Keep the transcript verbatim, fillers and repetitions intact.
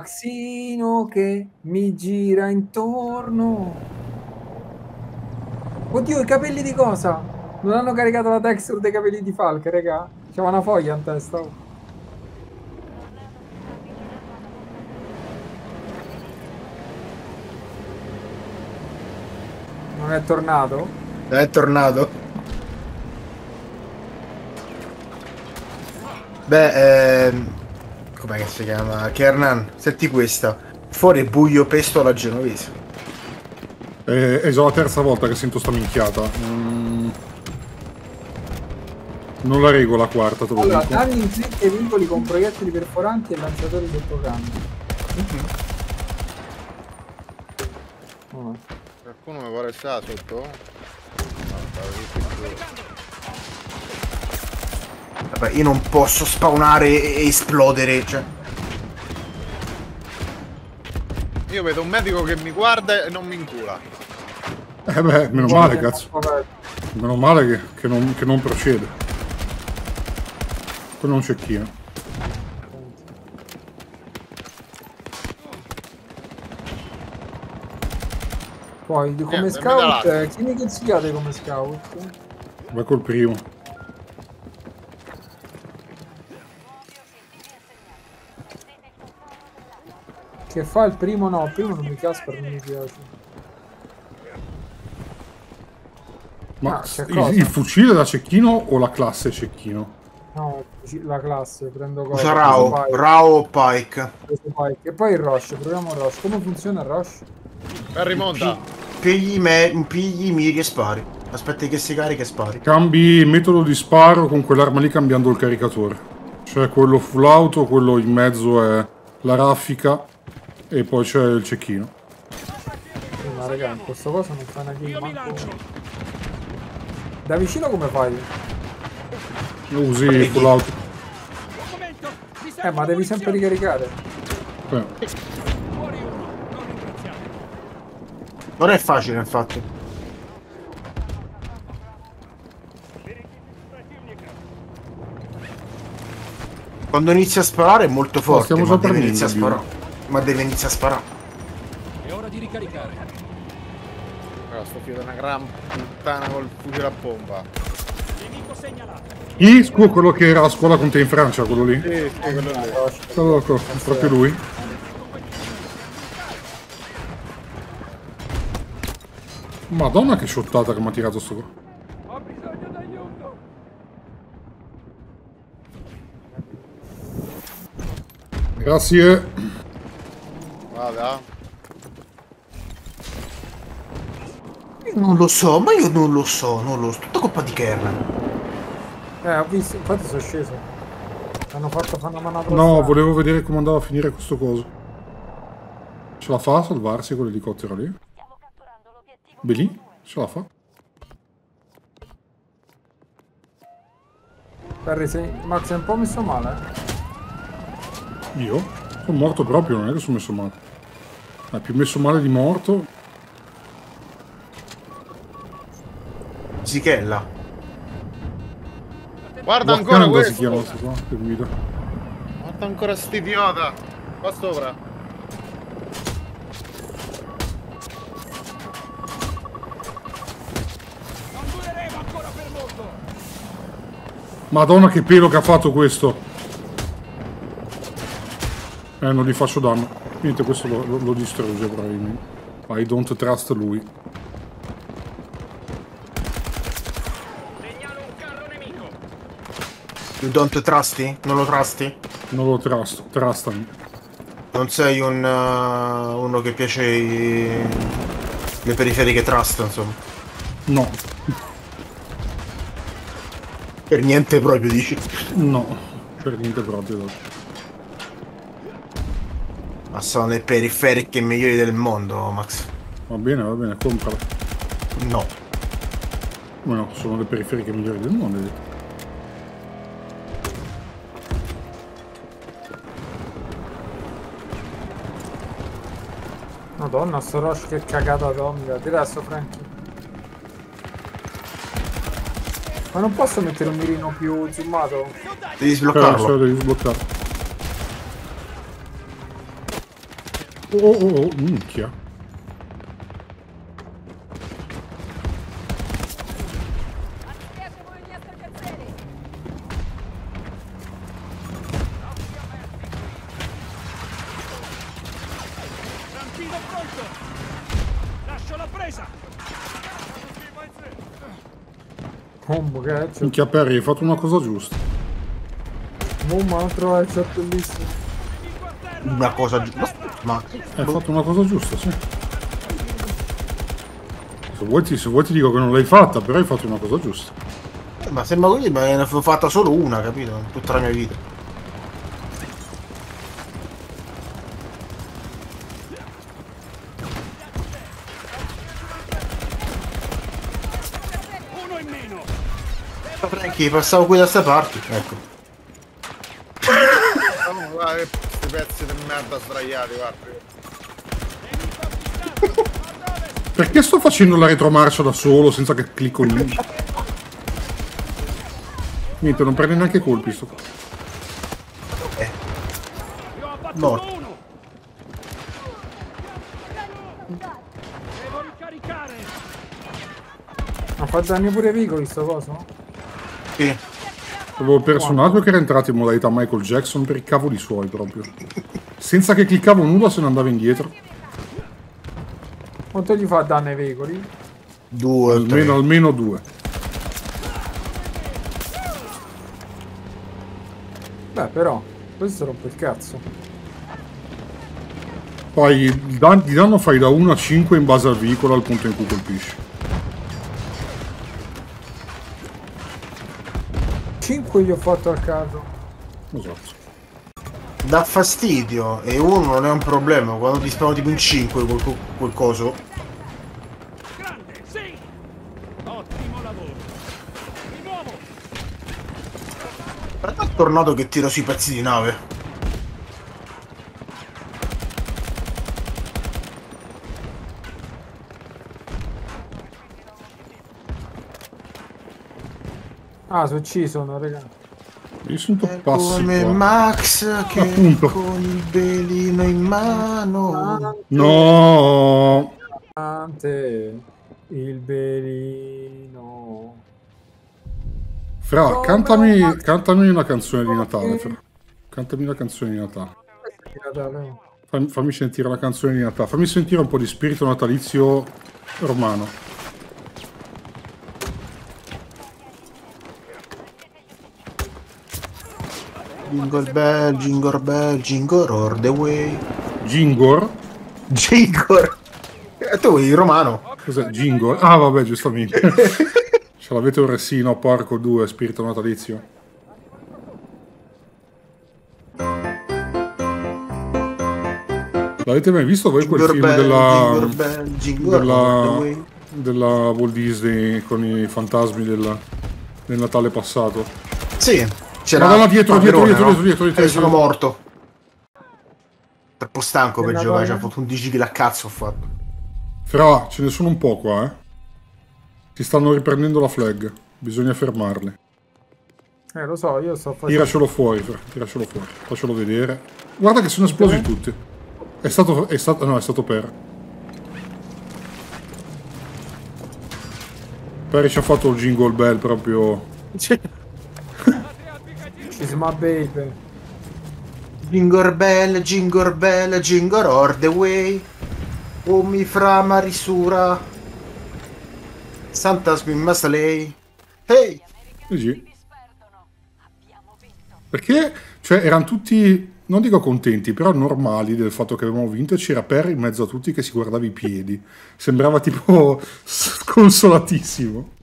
Maxino che mi gira intorno. Oddio, i capelli di cosa? Non hanno caricato la texture dei capelli di Falk, raga. C'è una foglia in testa. Non è tornato? Non è tornato. Beh, ehm... com'è che si chiama? Kernan, senti questa. Fuori buio pesto alla genovese. Eh, è già la terza volta che sento sta minchiata. Mm. Non la regola la quarta, te lo allora, dico. Danni inflitti ai vincoli con proiettili perforanti e lanciatori del programma. Mm-hmm. Oh. Qualcuno mi vuole stare sotto? Vabbè, io non posso spawnare e esplodere, cioè. Io vedo un medico che mi guarda e non mi incula. Eh beh, meno male, cazzo. Meno male che, che, non, che non procede. Quello non c'è chi. Poi, come eh, scout, eh, chi mi consigliate come scout? Va col primo. Che fa il primo? No, il primo non mi Casper, non mi piace. Ma ah, il, il fucile da cecchino o la classe cecchino? No, la classe, prendo cosa. Usa Rao, Rao Pike. E poi il Roche, proviamo il Roche. Come funziona il Roche? Per rimonta. Pigli, me, pigli miri e spari. Aspetta che si carica e spari. Cambi metodo di sparo con quell'arma lì cambiando il caricatore. Cioè quello full auto, quello in mezzo è la raffica. E poi c'è il cecchino. Eh, ma raga, in questo coso non fa una game. Da vicino come fai? Lo usi full auto. Eh, ma devi sempre ricaricare. Eh. Non è facile, infatti. Quando inizia a sparare è molto forte. Ma quando inizia a sparare. Ma deve iniziare a sparare. È ora di ricaricare. Allora, sto chiudendo una gran puttana col fucile a pompa. Nemico segnalato. Isco, quello che era a scuola con te in Francia, quello lì. Sì, sì, quello lì. Allora, ecco, proprio lui. Madonna che sciottata che mi ha tirato sto qua. Ho bisogno d'aiuto. Grazie. Vada. Io non lo so, ma io non lo so, non lo so. Tutta colpa di Kernan. Eh, ho visto, infatti sono sceso. Hanno fatto fare una manovra. No, volevo vedere come andava a finire questo coso. Ce la fa a salvarsi con l'elicottero lì? Beh, lì? Ce la fa? Perry, sei... Max, sei un po' messo male. Io? Sono morto proprio, non è che sono messo male. Ma più messo male di morto. Zichella. Guarda ancora questo. Si chiama questo qua, che guida. Guarda ancora st'idiota. Qua sopra. Non dureremo ancora per molto. Madonna che pelo che ha fatto questo. Eh, non gli faccio danno. Niente, questo lo, lo, lo distrugge probabilmente. I don't trust lui. Segnalo un carro nemico. You don't trusti? Non lo trusti? Non lo trusto, trustami. Non sei un uh, uno che piace i... le periferiche trust, insomma. No. Per niente proprio, dici? No, per niente proprio. Ma sono le periferiche migliori del mondo, Max. Va bene, va bene, comprala. No. Ma no, sono le periferiche migliori del mondo. Madonna, sto Roche che cagata atomica. Di adesso, Franky. Ma non posso mettere un mirino più zoomato? Devi sbloccarlo. Però, devi sbloccarlo. Oh, oh, oh, minchia. Oh, grazie. Minchia Perry, hai fatto una cosa giusta. Oh, ma altro è certo lì. Una cosa giusta, ma hai fatto una cosa giusta, sì. Se vuoi, ti, se vuoi ti dico che non l'hai fatta, però hai fatto una cosa giusta. Eh, ma sembra così, ma ne ho fatta solo una, capito? In tutta la mia vita. Uno in meno. Frankie, passavo qui da sta parte, ecco. Pezzi di merda sdraiati, guarda. Perché sto facendo la retromarcia da solo senza che clicco lì? Niente, non prende neanche colpi sto qua. Eh. Morto. Devo ricaricare. Ha fatto danni pure Vicoli sto coso? Sì. Avevo il personaggio che era entrato in modalità Michael Jackson per i cavoli suoi proprio. Senza che cliccavo nulla se ne andava indietro. Quanto gli fa danno ai veicoli? Due. Almeno, almeno due. Beh però, questo rompe il cazzo. Poi il danno fai da uno a cinque in base al veicolo al punto in cui colpisci. cinque gli ho fatto a caso. Esatto. Dà fastidio e uno non è un problema quando ti sparo tipo in cinque quel, quel coso. Grande, sì. Ottimo lavoro. Di nuovo. Guarda il tornado che tira sui pezzi di nave. Ah, sono ucciso, no, raga. Io sono toppasso come qua. Max che appunto. Con il belino in mano. No! Il belino. Fra, cantami, cantami una canzone di Natale, Fra. Cantami una canzone di Natale. Fammi, fammi sentire la canzone di Natale. Fammi sentire un po' di spirito natalizio romano. Jingle bell, jingle bell, jingle all the way. Jingle? Jingle? E tu, il romano. Cos'è? Jingle? Ah, vabbè, giustamente. Ce l'avete un resino, porco due, spirito natalizio. L'avete mai visto voi quel film della... della... della Walt Disney con i fantasmi del, del Natale passato? Sì. Guarda là dietro, dietro, dietro, no? dietro, dietro, dietro, eh, sono morto. Troppo stanco per giocare, ci ha fatto undici kill a cazzo ho fatto. Fra, ce ne sono un po' qua, eh. Ti stanno riprendendo la flag, bisogna fermarli. Eh, lo so, io sto facendo... Tiracelo fuori, Fra, tiracelo fuori, faccelo vedere. Guarda che sono esplosi eh? tutti. È stato, è stato, no, è stato Per. Per ci ha fatto il jingle bell proprio... Ma baby Jingle bell, jingle bell, jingle all the way. Oh mi fra marisura Santa's mi must lei. Hey G G. Perché? Cioè erano tutti, non dico contenti, però normali del fatto che avevamo vinto. E c'era Per in mezzo a tutti che si guardava i piedi. Sembrava tipo sconsolatissimo.